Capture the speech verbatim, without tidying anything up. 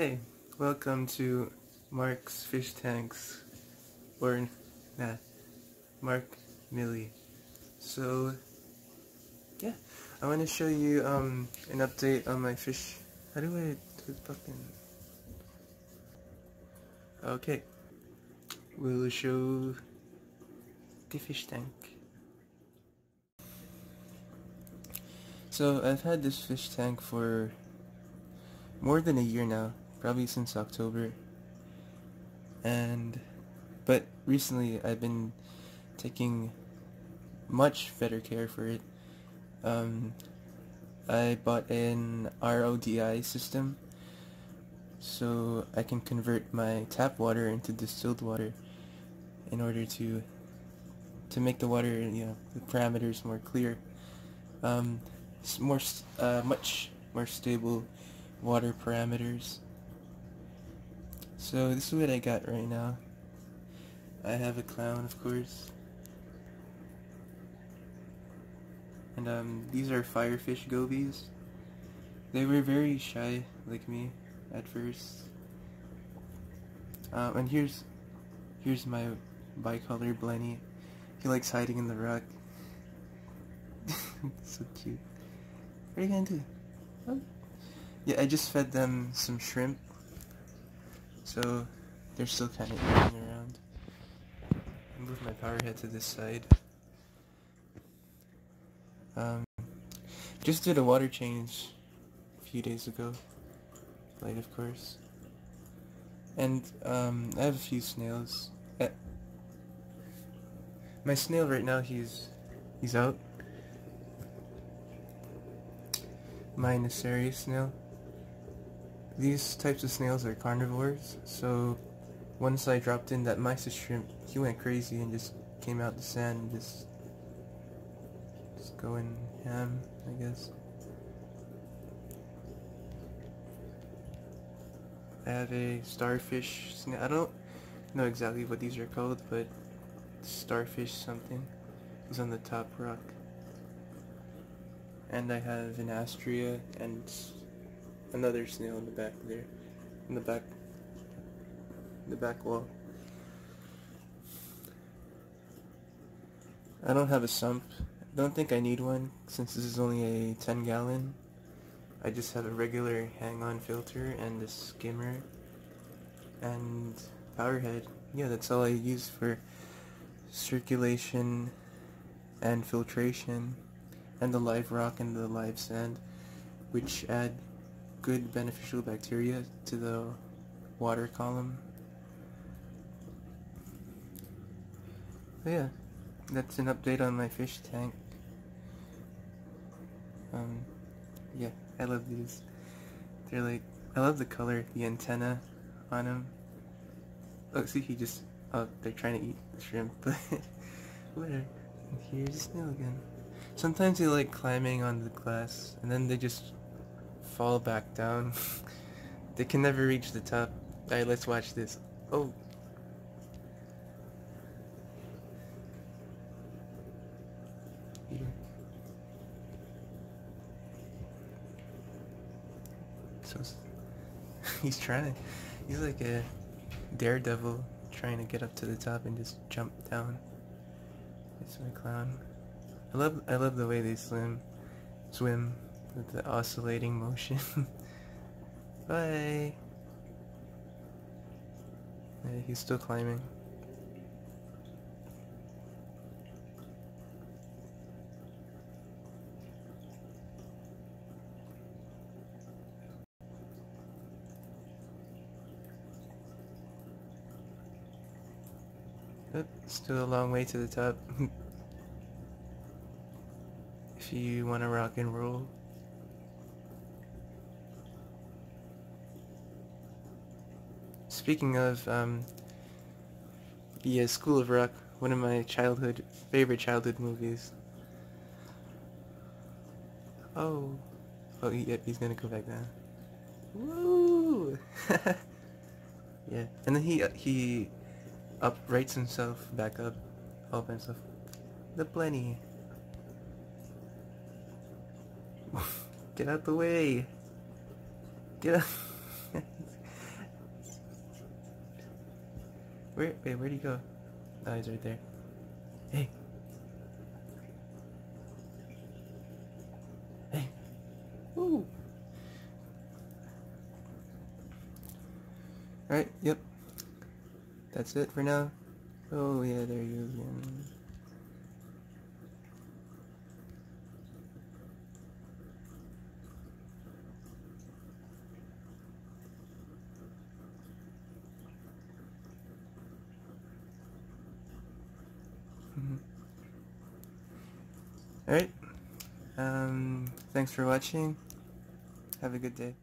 Hey, welcome to Mark's Fish Tanks, or nah, Mark Millie. So, yeah, I want to show you um, an update on my fish. How do I do fucking... Okay, we'll show the fish tank. So, I've had this fish tank for more than a year now, probably since October, and but recently I've been taking much better care for it. um, I bought an R O D I system so I can convert my tap water into distilled water in order to to make the water, you know, the parameters more clear, um, more uh, much more stable water parameters. So this is what I got right now. I have a clown, of course, and um, these are firefish gobies. They were very shy like me at first. Um, and here's here's my bicolor Blenny. He likes hiding in the rock. So cute. What are you gonna do? Oh. Yeah, I just fed them some shrimp, so they're still kind of eating around. I move my power head to this side. Um, just did a water change a few days ago, light of course. And um, I have a few snails. Uh, my snail right now, he's he's out. My Nassarius snail. These types of snails are carnivores, so once I dropped in that mysis shrimp, he went crazy and just came out the sand and just, just going ham, I guess. I have a starfish snail. I don't know exactly what these are called, but starfish something is on the top rock. And I have an Astrea and another snail in the back there, in the back, the back wall. I don't have a sump. I don't think I need one since this is only a ten gallon. I just have a regular hang-on filter and a skimmer and power head. Yeah, that's all I use for circulation and filtration, and the live rock and the live sand, which add good beneficial bacteria to the water column. So yeah, that's an update on my fish tank. Um, yeah, I love these. They're like, I love the color, the antenna on them. Oh, see, he just, oh, they're trying to eat the shrimp, but whatever. And here's the snail again. Sometimes they like climbing on the glass, and then they just fall back down. They can never reach the top. Alright, let's watch this. Oh! Here. So, he's trying. He's like a daredevil trying to get up to the top and just jump down. It's my clown. I love, I love the way they swim. Swim. With the oscillating motion. Bye! Yeah, he's still climbing. Oh, still a long way to the top. If you want to rock and roll. Speaking of um, yeah, School of Rock, one of my childhood favorite childhood movies. Oh, oh, yep, he's gonna go back down. Woo! Yeah, and then he uh, he uprights himself back up all by himself. The Blenny, get out the way. Get out. Where, wait, where'd he go? Oh, he's right there. Hey. Hey. Woo. Alright, yep. That's it for now. Oh yeah, there he is again. Alright, um, thanks for watching, have a good day.